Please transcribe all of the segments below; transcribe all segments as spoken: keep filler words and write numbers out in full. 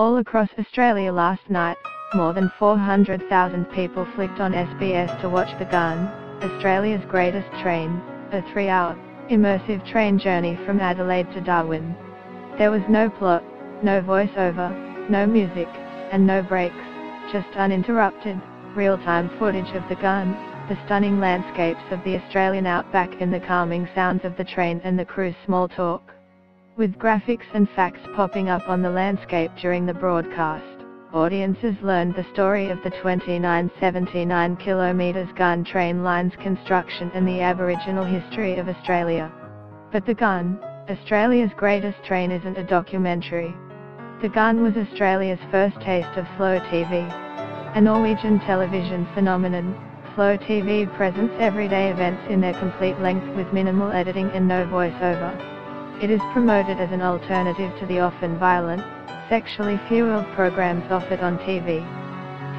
All across Australia last night, more than four hundred thousand people flicked on S B S to watch The Ghan, Australia's greatest train, a three-hour, immersive train journey from Adelaide to Darwin. There was no plot, no voiceover, no music, and no breaks, just uninterrupted, real-time footage of The Ghan, the stunning landscapes of the Australian outback and the calming sounds of the train and the crew's small talk. With graphics and facts popping up on the landscape during the broadcast, audiences learned the story of the twenty-nine seventy-nine kilometres Ghan train line's construction and the Aboriginal history of Australia. But The Ghan, Australia's greatest train, isn't a documentary. The Ghan was Australia's first taste of Flow T V. A Norwegian television phenomenon, Flow T V presents everyday events in their complete length with minimal editing and no voiceover. It is promoted as an alternative to the often violent, sexually fueled programs offered on T V.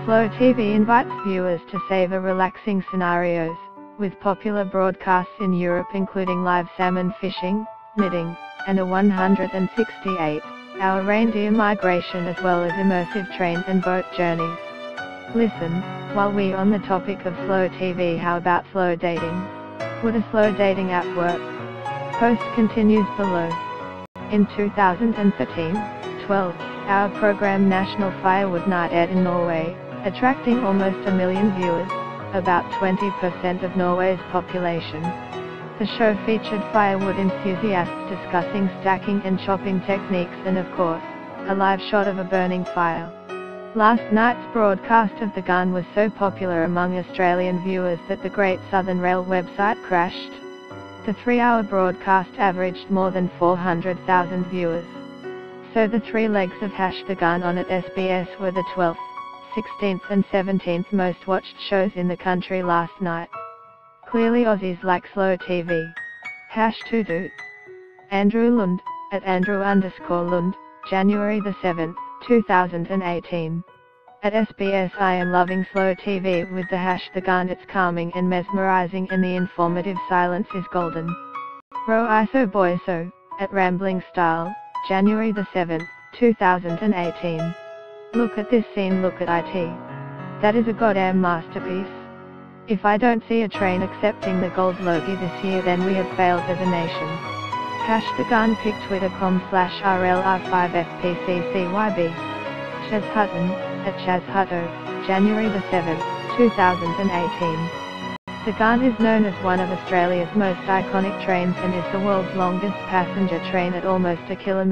Flow T V invites viewers to savor relaxing scenarios, with popular broadcasts in Europe including live salmon fishing, knitting, and a one hundred sixty-eight hour reindeer migration, as well as immersive train and boat journeys. Listen, while we're on the topic of Flow T V, how about slow dating? Would a slow dating app work? Post continues below. In two thousand thirteen, twelve hour program National Firewood Night aired in Norway, attracting almost a million viewers, about twenty percent of Norway's population. The show featured firewood enthusiasts discussing stacking and chopping techniques and, of course, a live shot of a burning fire. Last night's broadcast of The Ghan was so popular among Australian viewers that the Great Southern Rail website crashed. The three-hour broadcast averaged more than four hundred thousand viewers. So the three legs of Hash The Ghan on at S B S were the twelfth, sixteenth and seventeenth most watched shows in the country last night. Clearly Aussies like slow T V. Hash to do. Andrew Lund, at Andrew underscore Lund, January the seventh, two thousand eighteen. At S B S I am loving slow T V with the Hash The Ghan. It's calming and mesmerizing and the informative silence is golden. Ro Iso Boiso, at Rambling Style, January the seventh, two thousand eighteen. Look at this scene, look at it. That is a goddamn masterpiece. If I don't see a train accepting the gold logie this year, then we have failed as a nation. Hash The Ghan pick twitter.com slash R L R five F P C C Y B. Chaz Hutton, at Chaz Hutto, January the seventh, two thousand eighteen. The Ghan is known as one of Australia's most iconic trains and is the world's longest passenger train at almost a kilometre.